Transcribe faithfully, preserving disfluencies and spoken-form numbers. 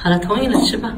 好了，同意了，吃吧。